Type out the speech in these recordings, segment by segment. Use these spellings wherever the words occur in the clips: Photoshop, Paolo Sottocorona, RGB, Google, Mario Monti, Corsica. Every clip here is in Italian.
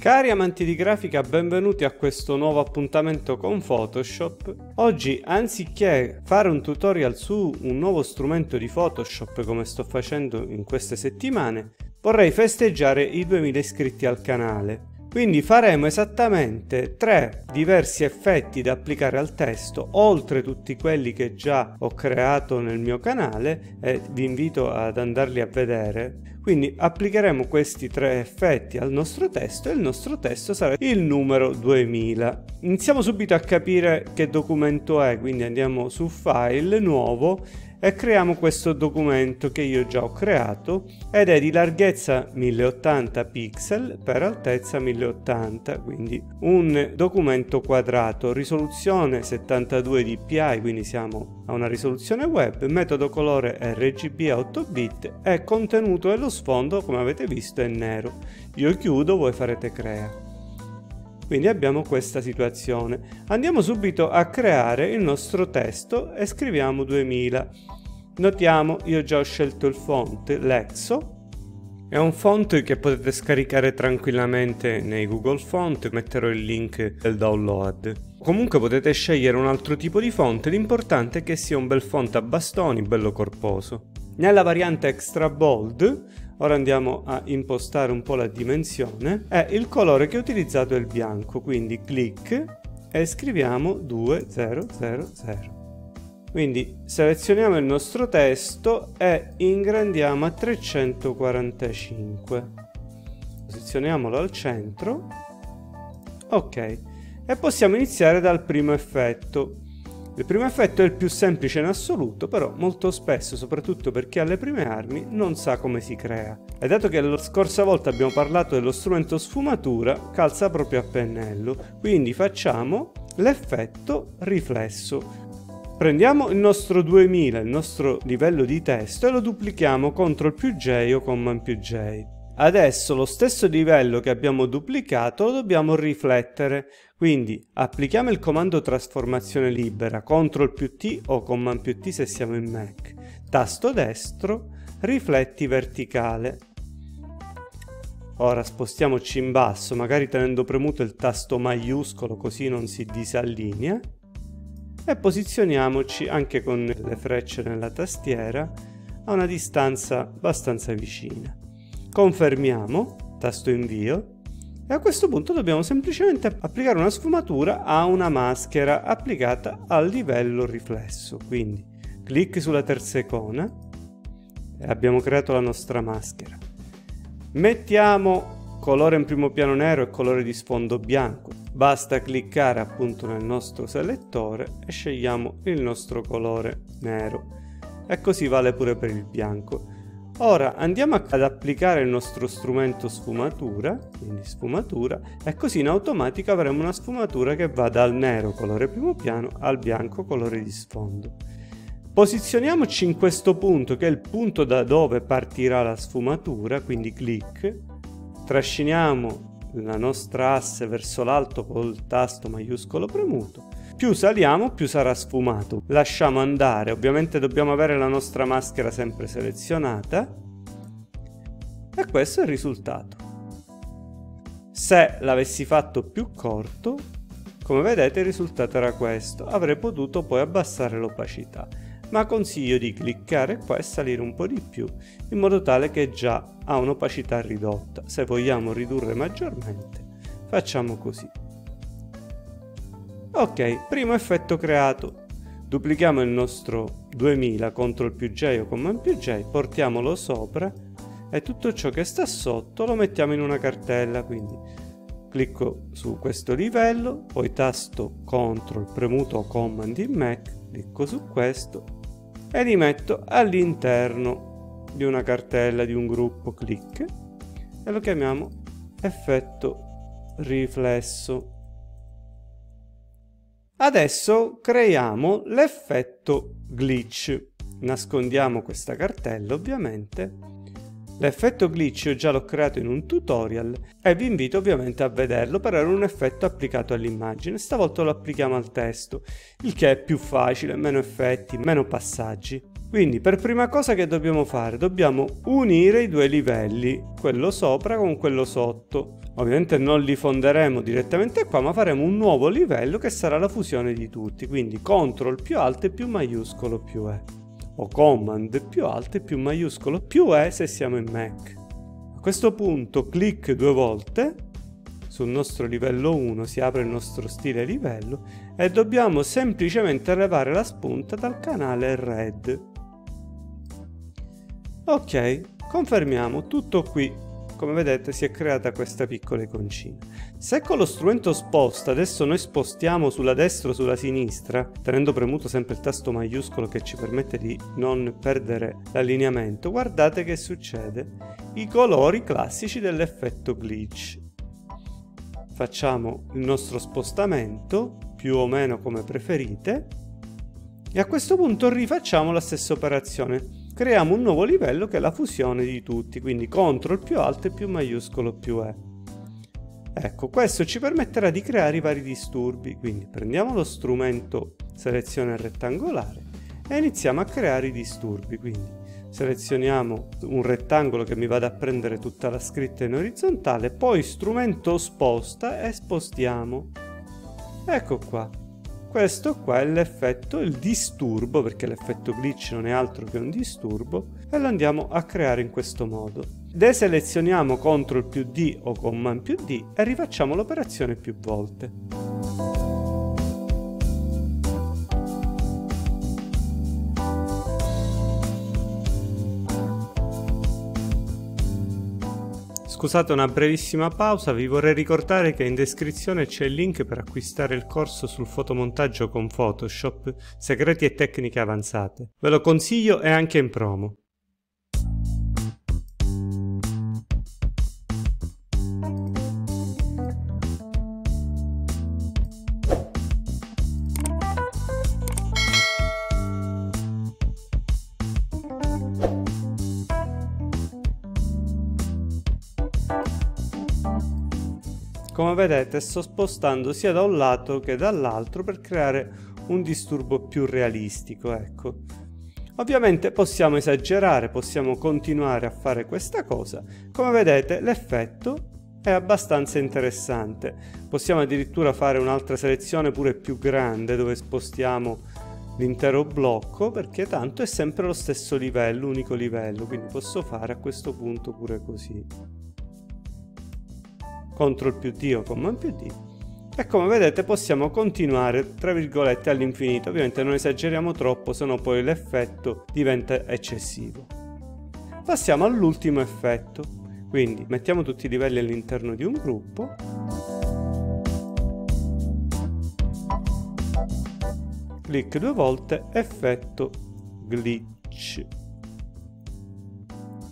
Cari amanti di grafica, benvenuti a questo nuovo appuntamento con Photoshop. Oggi, anziché fare un tutorial su un nuovo strumento di Photoshop come sto facendo in queste settimane, vorrei festeggiare i 2000 iscritti al canale. Quindi faremo esattamente 3 diversi effetti da applicare al testo, oltre tutti quelli che già ho creato nel mio canale, e vi invito ad andarli a vedere. Quindi applicheremo questi 3 effetti al nostro testo e il nostro testo sarà il numero 2000. Iniziamo subito a capire che documento è, quindi andiamo su File, Nuovo, e creiamo questo documento che io già ho creato ed è di larghezza 1080 pixel per altezza 1080, quindi un documento quadrato, risoluzione 72 dpi, quindi siamo a una risoluzione web, metodo colore RGB a 8 bit e contenuto e lo sfondo, come avete visto, è nero. Io chiudo, voi farete crea. Quindi abbiamo questa situazione. Andiamo subito a creare il nostro testo e scriviamo 2000. Notiamo, io già ho scelto il font, l'Exo. È un font che potete scaricare tranquillamente nei Google Font, metterò il link del download. Comunque potete scegliere un altro tipo di font, l'importante è che sia un bel font a bastoni, bello corposo. Nella variante extra bold, ora andiamo a impostare un po' la dimensione, e il colore che ho utilizzato è il bianco, quindi clic e scriviamo 2000. Quindi selezioniamo il nostro testo e ingrandiamo a 345. Posizioniamolo al centro. Ok, e possiamo iniziare dal primo effetto. Il primo effetto è il più semplice in assoluto, però molto spesso, soprattutto per chi ha le prime armi, non sa come si crea. E dato che la scorsa volta abbiamo parlato dello strumento sfumatura, calza proprio a pennello. Quindi facciamo l'effetto riflesso. Prendiamo il nostro 2000, il nostro livello di testo, e lo duplichiamo CTRL più J o CMD più J. Adesso lo stesso livello che abbiamo duplicato lo dobbiamo riflettere. Quindi applichiamo il comando trasformazione libera, CTRL più T o CMD più T se siamo in Mac, tasto destro, rifletti verticale. Ora spostiamoci in basso, magari tenendo premuto il tasto maiuscolo così non si disallinea, e posizioniamoci anche con le frecce nella tastiera a una distanza abbastanza vicina. Confermiamo, tasto invio. E a questo punto dobbiamo semplicemente applicare una sfumatura a una maschera applicata al livello riflesso. Quindi clic sulla terza icona e abbiamo creato la nostra maschera. Mettiamo colore in primo piano nero e colore di sfondo bianco. Basta cliccare appunto nel nostro selettore e scegliamo il nostro colore nero. E così vale pure per il bianco. Ora andiamo ad applicare il nostro strumento sfumatura, quindi sfumatura, e così in automatico avremo una sfumatura che va dal nero colore primo piano al bianco colore di sfondo. Posizioniamoci in questo punto che è il punto da dove partirà la sfumatura, quindi clic, trasciniamo la nostra asse verso l'alto col tasto maiuscolo premuto. Più saliamo, più sarà sfumato. Lasciamo andare, ovviamente dobbiamo avere la nostra maschera sempre selezionata. E questo è il risultato. Se l'avessi fatto più corto, come vedete il risultato era questo. Avrei potuto poi abbassare l'opacità. Ma consiglio di cliccare qua e salire un po' di più, in modo tale che già ha un'opacità ridotta. Se vogliamo ridurre maggiormente, facciamo così. Ok, primo effetto creato. Duplichiamo il nostro 2000, CTRL più J o CMD più J, portiamolo sopra e tutto ciò che sta sotto lo mettiamo in una cartella. Quindi clicco su questo livello, poi tasto CTRL premuto o CMD in Mac, clicco su questo e li metto all'interno di una cartella, di un gruppo, clic, e lo chiamiamo effetto riflesso. Adesso creiamo l'effetto glitch, nascondiamo questa cartella ovviamente. L'effetto glitch io già l'ho creato in un tutorial e vi invito ovviamente a vederlo, però era un effetto applicato all'immagine, stavolta lo applichiamo al testo, il che è più facile, meno effetti, meno passaggi. Quindi per prima cosa che dobbiamo fare? Dobbiamo unire i due livelli, quello sopra con quello sotto. Ovviamente non li fonderemo direttamente qua, ma faremo un nuovo livello che sarà la fusione di tutti. Quindi CTRL più alt e più maiuscolo più E, o CMD più alt e più maiuscolo più E se siamo in Mac. A questo punto clic due volte, sul nostro livello 1 si apre il nostro stile livello e dobbiamo semplicemente levare la spunta dal canale red. Ok, confermiamo tutto qui. Come vedete si è creata questa piccola iconcina. Se con lo strumento sposta adesso noi spostiamo sulla destra o sulla sinistra, tenendo premuto sempre il tasto maiuscolo che ci permette di non perdere l'allineamento, guardate che succede. I colori classici dell'effetto glitch. Facciamo il nostro spostamento, più o meno come preferite, e a questo punto rifacciamo la stessa operazione. Creiamo un nuovo livello che è la fusione di tutti, quindi CTRL più alt e più maiuscolo più E. Ecco, questo ci permetterà di creare i vari disturbi, quindi prendiamo lo strumento selezione rettangolare e iniziamo a creare i disturbi, quindi selezioniamo un rettangolo che mi vada a prendere tutta la scritta in orizzontale, poi strumento sposta e spostiamo. Ecco qua. Questo qua è l'effetto, il disturbo, perché l'effetto glitch non è altro che un disturbo, e lo andiamo a creare in questo modo. Deselezioniamo CTRL più D o CMD più D e rifacciamo l'operazione più volte. Scusate una brevissima pausa, vi vorrei ricordare che in descrizione c'è il link per acquistare il corso sul fotomontaggio con Photoshop, segreti e tecniche avanzate. Ve lo consiglio, è anche in promo. Come vedete sto spostando sia da un lato che dall'altro per creare un disturbo più realistico, ecco. Ovviamente possiamo esagerare, possiamo continuare a fare questa cosa. Come vedete l'effetto è abbastanza interessante. Possiamo addirittura fare un'altra selezione pure più grande dove spostiamo l'intero blocco, perché tanto è sempre lo stesso livello, unico livello, quindi posso fare a questo punto pure così. CTRL più D o CMD più D, e come vedete possiamo continuare tra virgolette all'infinito. Ovviamente non esageriamo troppo, sennò poi l'effetto diventa eccessivo. Passiamo all'ultimo effetto, quindi mettiamo tutti i livelli all'interno di un gruppo . Clic due volte, effetto glitch.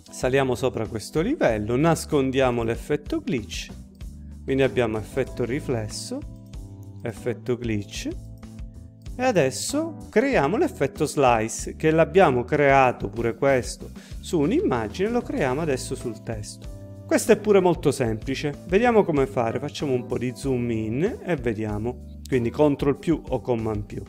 Saliamo sopra questo livello, nascondiamo l'effetto glitch. Quindi abbiamo effetto riflesso, effetto glitch, e adesso creiamo l'effetto slice, che l'abbiamo creato pure questo su un'immagine, lo creiamo adesso sul testo. Questo è pure molto semplice, vediamo come fare, facciamo un po' di zoom in e vediamo, quindi CTRL più o CMD più.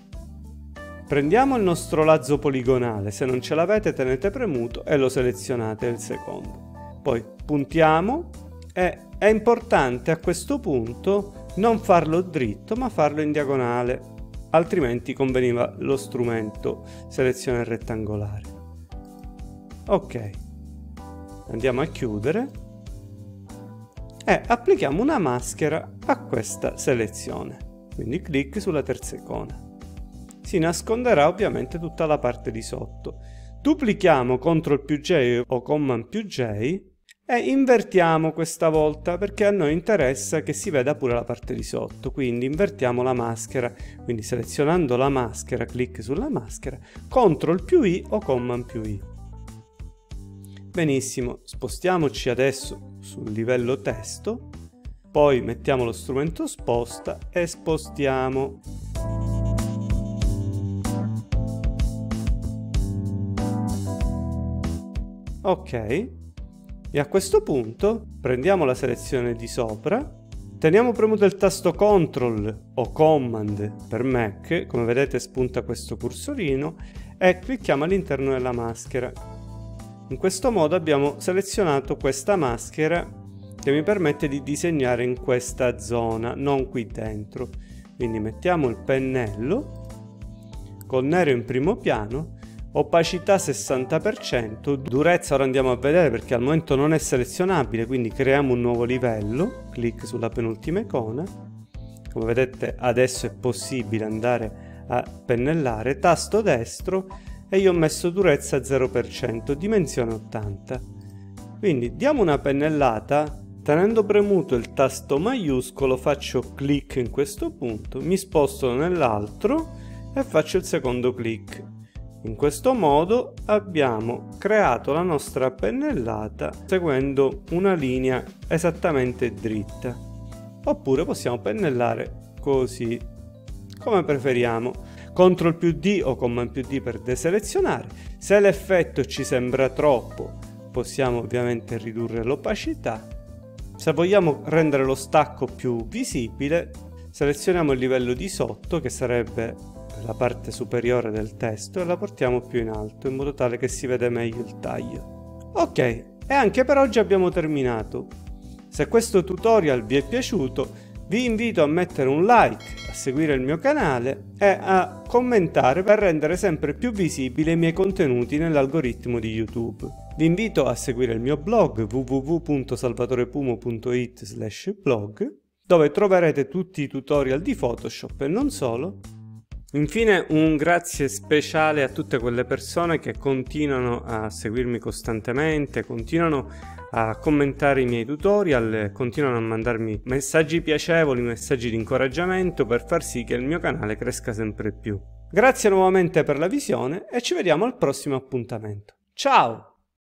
Prendiamo il nostro lazzo poligonale, se non ce l'avete tenete premuto e lo selezionate il secondo. Poi puntiamo e è importante a questo punto non farlo dritto ma farlo in diagonale, altrimenti conveniva lo strumento selezione rettangolare. Ok, andiamo a chiudere e applichiamo una maschera a questa selezione, quindi clic sulla terza icona. Si nasconderà ovviamente tutta la parte di sotto. Duplichiamo CTRL più J o CMD più J e invertiamo questa volta, perché a noi interessa che si veda pure la parte di sotto, quindi invertiamo la maschera, quindi selezionando la maschera, clic sulla maschera, CTRL più I o CMD più I. Benissimo, spostiamoci adesso sul livello testo, poi mettiamo lo strumento sposta e spostiamo. Ok. E a questo punto prendiamo la selezione di sopra, teniamo premuto il tasto CTRL o CMD per Mac, come vedete spunta questo cursorino, e clicchiamo all'interno della maschera. In questo modo abbiamo selezionato questa maschera che mi permette di disegnare in questa zona, non qui dentro. Quindi mettiamo il pennello col nero in primo piano, opacità 60%, durezza ora andiamo a vedere perché al momento non è selezionabile, quindi creiamo un nuovo livello, clic sulla penultima icona. Come vedete adesso è possibile andare a pennellare, tasto destro, e io ho messo durezza 0%, dimensione 80. Quindi diamo una pennellata, tenendo premuto il tasto maiuscolo faccio clic in questo punto, mi sposto nell'altro e faccio il secondo clic. In questo modo abbiamo creato la nostra pennellata seguendo una linea esattamente dritta, oppure possiamo pennellare così come preferiamo. CTRL più D o CMD più D per deselezionare. Se l'effetto ci sembra troppo possiamo ovviamente ridurre l'opacità. Se vogliamo rendere lo stacco più visibile selezioniamo il livello di sotto, che sarebbe la parte superiore del testo, e la portiamo più in alto in modo tale che si vede meglio il taglio. Ok, e anche per oggi abbiamo terminato. Se questo tutorial vi è piaciuto vi invito a mettere un like, a seguire il mio canale e a commentare per rendere sempre più visibili i miei contenuti nell'algoritmo di YouTube. Vi invito a seguire il mio blog www.salvatorepumo.it/blog, dove troverete tutti i tutorial di Photoshop e non solo. Infine un grazie speciale a tutte quelle persone che continuano a seguirmi costantemente, continuano a commentare i miei tutorial, continuano a mandarmi messaggi piacevoli, messaggi di incoraggiamento per far sì che il mio canale cresca sempre più. Grazie nuovamente per la visione e ci vediamo al prossimo appuntamento. Ciao!